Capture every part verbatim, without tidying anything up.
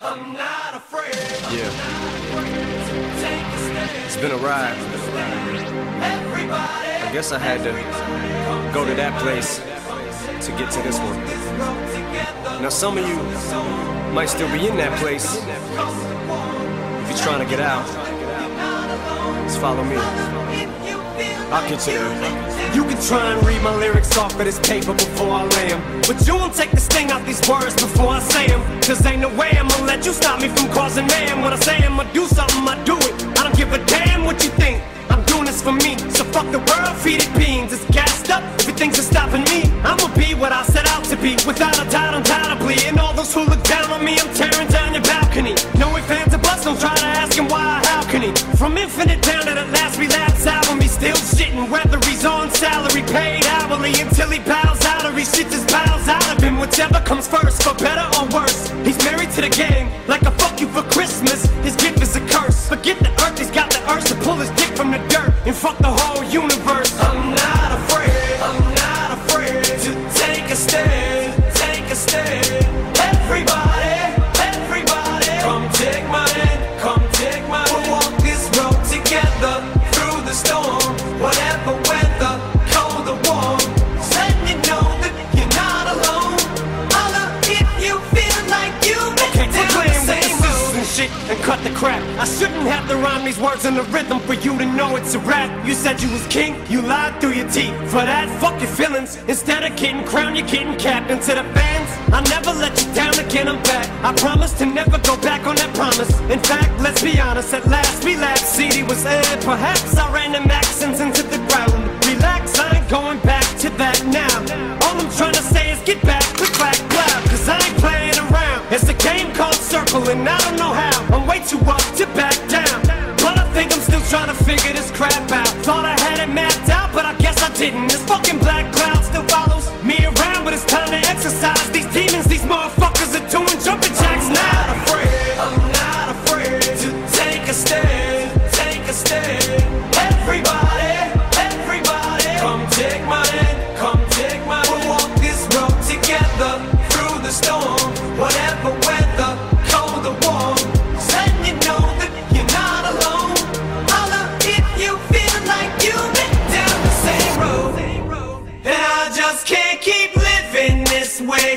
I'm not afraid. Yeah. It's been a ride. I guess I had to go to that place to get to this one. Now some of you might still be in that place. If you're trying to get out, just follow me. I'll consider it. You can try and read my lyrics off of this paper before I lay them, but you won't take the sting out these words before I say them. Cause ain't no way I'ma let you stop me from causing mayhem. When I say I'ma do something, I do it. I don't give a damn what you think. I'm doing this for me, so fuck the world, feed it beans. It's gassed up, everything's just stopping me. I'ma be what I set out to be, without a doubt, undoubtedly. And all those who look down on me, I'm tearing down your balcony. No ifs, ands, or buts, don't try to ask him why or how can he. From infinite down to the last relapse album, he's still shitting, whether he's on salary, paid hourly, until he bows out or he shit just bows out of him. Whichever comes first, for better or worse, he's married to the game, like a fuck you for Christmas. His gift is a curse, forget the earth, he's got the urge to pull his dick from the dirt and fuck the whole universe. I'm not afraid, I'm not afraid to take a stand, take a stand. Everybody, everybody, come take my hand, come take my hand. We'll walk this road together through the storm, whatever weather, cold or warm. Let me know that you're not alone. I love if you feel like you've been down the same road and shit, and cut the crap. I shouldn't have to rhyme these words in the rhythm for you to know it's a rap. You said you was king, you lied through your teeth. For that, fuck your feelings. Instead of getting crowned, you're getting capped. And to the fans, I'll never let you down again, I'm back. I promise to never go back on that promise. In fact, let's be honest, at last we laughed. C D was aired, perhaps I ran them accents into the ground. Relax, I ain't going back to that now. All I'm trying to say is get back, click back, loud. Cause I ain't playing around. It's a game called Circle and I don't know how. I'm way too up to back down, but I think I'm still trying to figure this crap out. Thought I had it mapped out, but I guess I didn't. This fucking black cloud still follows me around, but it's time to exercise. These demons, these motherfuckers are doing jumping jacks now. I'm not afraid, I'm not afraid to take a stand, take a stand. Everybody, everybody, come take my hand, come take my hand. We'll walk this road together through the storm, whatever weather, cold or warm. Way.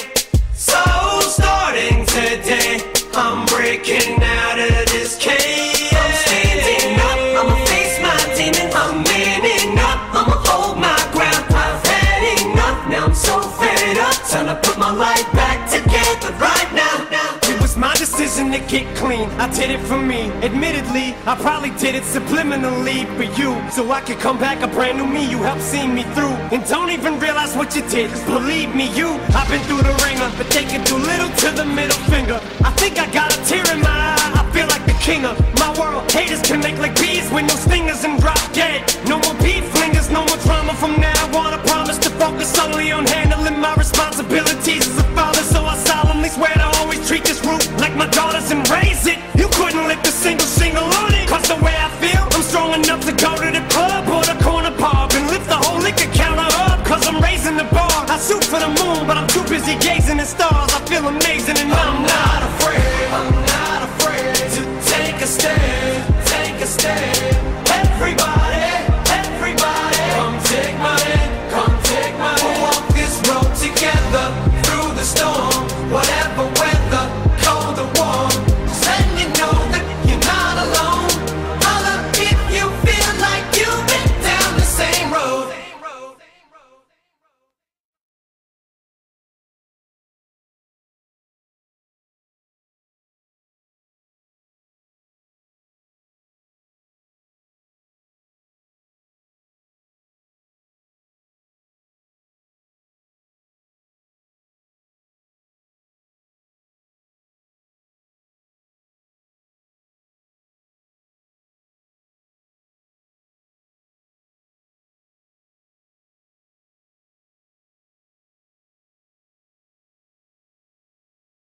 So starting today, I'm breaking out of this cage. I'm standing up, I'ma face my demon. I'm manning up, I'ma hold my ground. I've had enough, now I'm so fed up. Time to put my life back together right now. It was my decision to get clean, I did it for me. Admittedly, I probably did it subliminally for you, so I could come back a brand new me. You helped see me through, and don't even realize what you did. Believe me, you, I've been through the ringer, but they can do little to the middle finger. I think I got a tear in my eye, I feel like the king of my world. Haters can make like bees with no stingers and drop dead. No more beat flingers, no more drama from now on. I promise to focus solely on handling my responsibilities as a father, so I solemnly swear to always treat this root like my daughters and raise it. You couldn't lift a single single on it, cause the way I feel, I'm strong enough to go to the club or the corner pub and lift the whole liquor counter up. Cause I'm raising the bar, I shoot for the moon, but I'm too busy gazing at stars. I feel amazing and